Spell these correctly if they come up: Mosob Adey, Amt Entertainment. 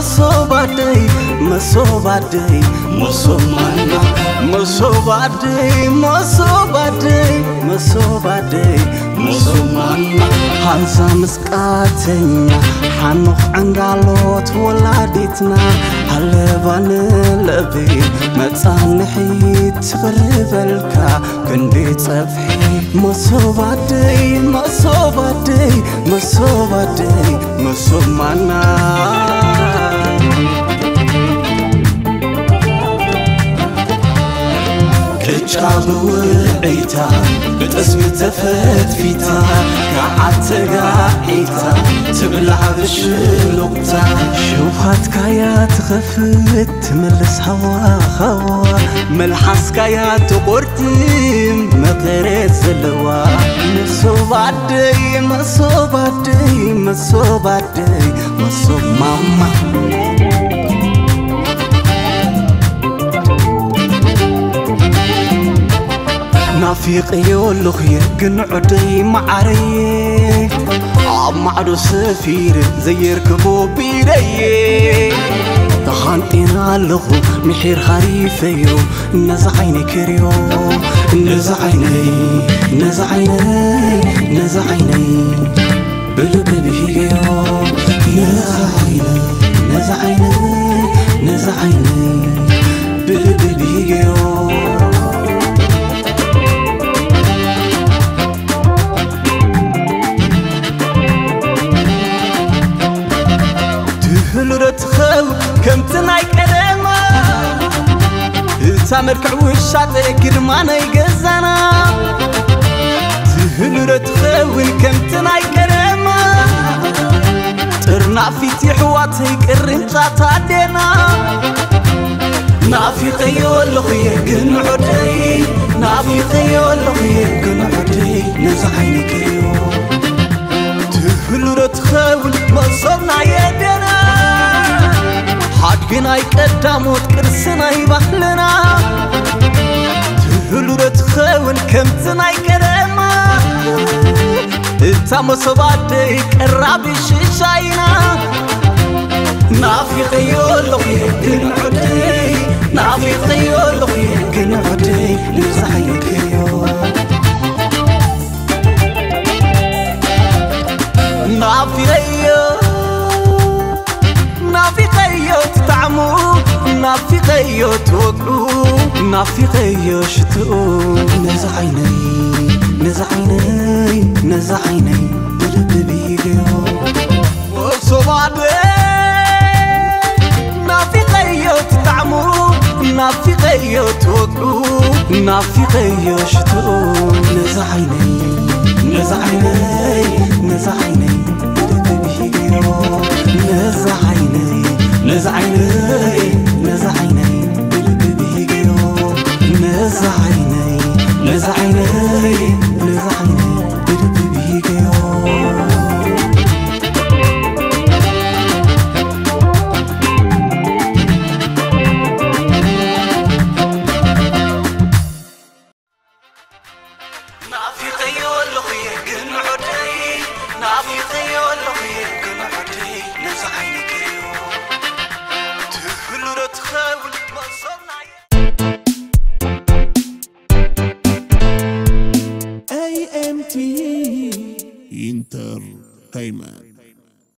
Mosob Adey, Mosob Adey, Mosob Adey, Mosob Adey, Mosob Adey, Handsome skating, hano angalot waladitna, halevanelabi, matanhit bervelka, kunbit safhi. Mosob Adey, Mosob Adey, Mosob Adey, Mosob mana. شعبو عيتا بتسم تفت فيتا كعتقا عيتا تبلع بشلوقتا شوفات كايات غفت ملس هوا ملحس كايات قرتي مقريت زلوا مصوب عدي مصوب عدي مصوب عدي مصوب ماما نافيقي ولخي قنعدي معري عم معدو سفير زي ركبو بيدي تخانقنا لخو محير خريفيو نزعيني كريو نزعيني نزعيني نزعيني بلقلبي هيجيو نزعيني نزعيني نزعيني بلقلبي هيجيو كم تناي كلامه تامر كعوش عتقر معنا يجزنا تهلر تخون كم تناي كلامه ترنا في تحواتي كرنجة تعدينا نافي قيول لقي قنعدي نافي قيول لقي قنعدي نزعيني كيو تهلر تخون ما صرنا يدنا حقنا يقدموت كرسنا يبخلنا تهلو رتخون كمتنا يكرما انتا مصوب عدي كرابي شيشاينا نافي قيول لقي قنعدي نافي قيول لقي قنعدي نزعيني كيو نافي قيول نافقيو توقلو نافقيو شتقو نزعيني نزعيني نزعيني بلبلبي يجيو مصوب عدي نافقيو تتعمو نافقيو توقلو نافقيو شتقو نزعيني نزعيني نزعيني بلبلبي يجيو نزعيني نزعيني نزعيني بلبلبي يجيو نزعيني نزعيني نزعيني بلبلبي يجيو أمت Entertainment.